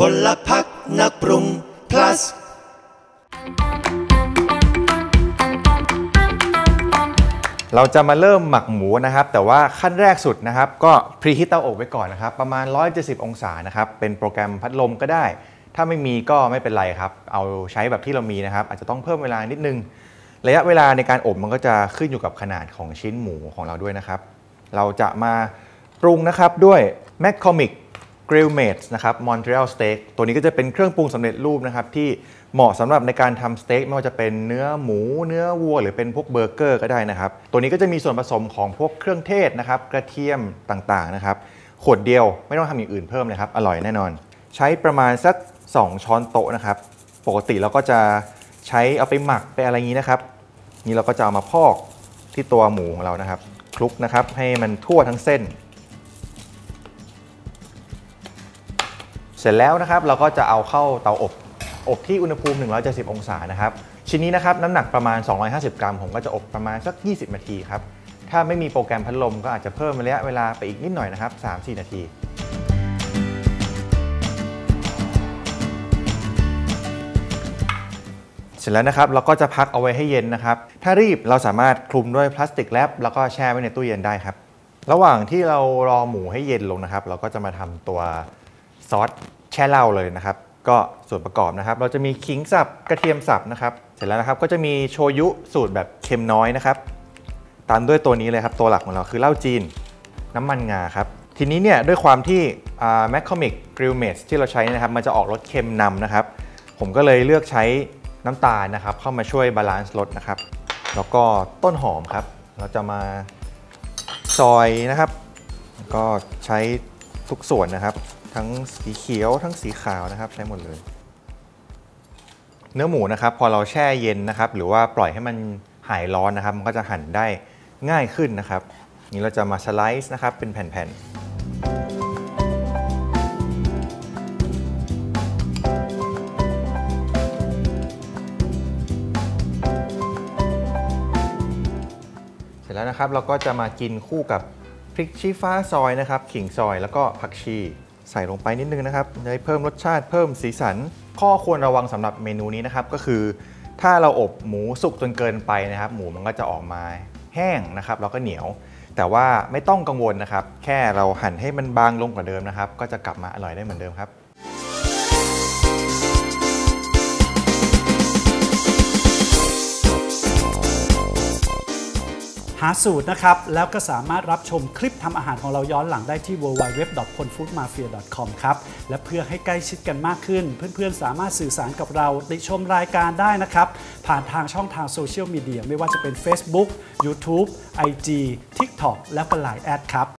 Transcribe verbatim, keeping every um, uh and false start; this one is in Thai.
ผลพรรคนักปรุง plusเราจะมาเริ่มหมักหมูนะครับแต่ว่าขั้นแรกสุดนะครับก็พรีฮีทเตาอบไว้ก่อนนะครับประมาณหนึ่งร้อยเจ็ดสิบองศานะครับเป็นโปรแกรมพัดลมก็ได้ถ้าไม่มีก็ไม่เป็นไรครับเอาใช้แบบที่เรามีนะครับอาจจะต้องเพิ่มเวลานิดนึงระยะเวลาในการอบมันก็จะขึ้นอยู่กับขนาดของชิ้นหมูของเราด้วยนะครับเราจะมาปรุงนะครับด้วย McCormick Grill Mates นะครับ Montreal Steak ตัวนี้ก็จะเป็นเครื่องปรุงสำเร็จรูปนะครับที่เหมาะสำหรับในการทำสเต็กไม่ว่าจะเป็นเนื้อหมูเนื้อวัวหรือเป็นพวกเบอร์เกอร์ก็ได้นะครับตัวนี้ก็จะมีส่วนผสมของพวกเครื่องเทศนะครับกระเทียมต่างๆนะครับขวดเดียวไม่ต้องทำอย่างอื่นเพิ่มเลยครับอร่อยแน่นอนใช้ประมาณสักสองช้อนโต๊ะนะครับปกติเราก็จะใช้เอาไปหมักไปอะไรอย่างนี้นะครับนี่เราก็จะเอามาพอกที่ตัวหมูของเรานะครับคลุกนะครับให้มันทั่วทั้งเส้นเสร็จแล้วนะครับเราก็จะเอาเข้าเตาอบอบที่อุณหภูมิหนึ่งร้อยเจ็ดสิบองศานะครับชิ้นนี้นะครับน้ำหนักประมาณสองร้อยห้าสิบกรัมผมก็จะอบประมาณสักยี่สิบนาทีครับถ้าไม่มีโปรแกรมพัดลมก็อาจจะเพิ่มระยะเวลาไปอีกนิดหน่อยนะครับ สามถึงสี่ นาทีเสร็จแล้วนะครับเราก็จะพักเอาไว้ให้เย็นนะครับถ้ารีบเราสามารถคลุมด้วยพลาสติกแรปแล้วก็แช่ไว้ในตู้เย็นได้ครับระหว่างที่เรารอหมูให้เย็นลงนะครับเราก็จะมาทำตัวซอสแช่เหล้าเลยนะครับก็ส่วนประกอบนะครับเราจะมีขิงสับกระเทียมสับนะครับเสร็จแล้วนะครับก็จะมีโชยุสูตรแบบเค็มน้อยนะครับตามด้วยตัวนี้เลยครับตัวหลักของเราคือเหล้าจีนน้ำมันงาครับทีนี้เนี่ยด้วยความที่ McCormick Grill Mates ที่เราใช้นะครับมันจะออกรสเค็มนำนะครับผมก็เลยเลือกใช้น้ำตาลนะครับเข้ามาช่วยบาลานซ์รสนะครับแล้วก็ต้นหอมครับเราจะมาซอยนะครับก็ใช้ทุกส่วนนะครับทั้งสีเขียวทั้งสีขาวนะครับใช้หมดเลยเนื้อหมูนะครับพอเราแช่เย็นนะครับหรือว่าปล่อยให้มันหายร้อนนะครับมันก็จะหั่นได้ง่ายขึ้นนะครับนี่เราจะมาสไลซ์นะครับเป็นแผ่นๆเสร็จแล้วนะครับเราก็จะมากินคู่กับพริกชี้ฟ้าซอยนะครับขิงซอยแล้วก็ผักชีใส่ลงไปนิดนึงนะครับจะเพิ่มรสชาติเพิ่มสีสันข้อควรระวังสำหรับเมนูนี้นะครับก็คือถ้าเราอบหมูสุกจนเกินไปนะครับหมูมันก็จะออกมาแห้งนะครับแล้วก็เหนียวแต่ว่าไม่ต้องกังวลนะครับแค่เราหั่นให้มันบางลงกว่าเดิมนะครับก็จะกลับมาอร่อยได้เหมือนเดิมครับหาสูตรนะครับแล้วก็สามารถรับชมคลิปทำอาหารของเราย้อนหลังได้ที่ ดับเบิลยู ดับเบิลยู ดับเบิลยู ดอท คนฟู้ดมาเฟีย ดอท คอม ครับและเพื่อให้ใกล้ชิดกันมากขึ้นเพื่อนๆสามารถสื่อสารกับเราติชมรายการได้นะครับผ่านทางช่องทางโซเชียลมีเดียไม่ว่าจะเป็น Facebook YouTube ไอ จี ทิกต็อก และไลน์แอดครับ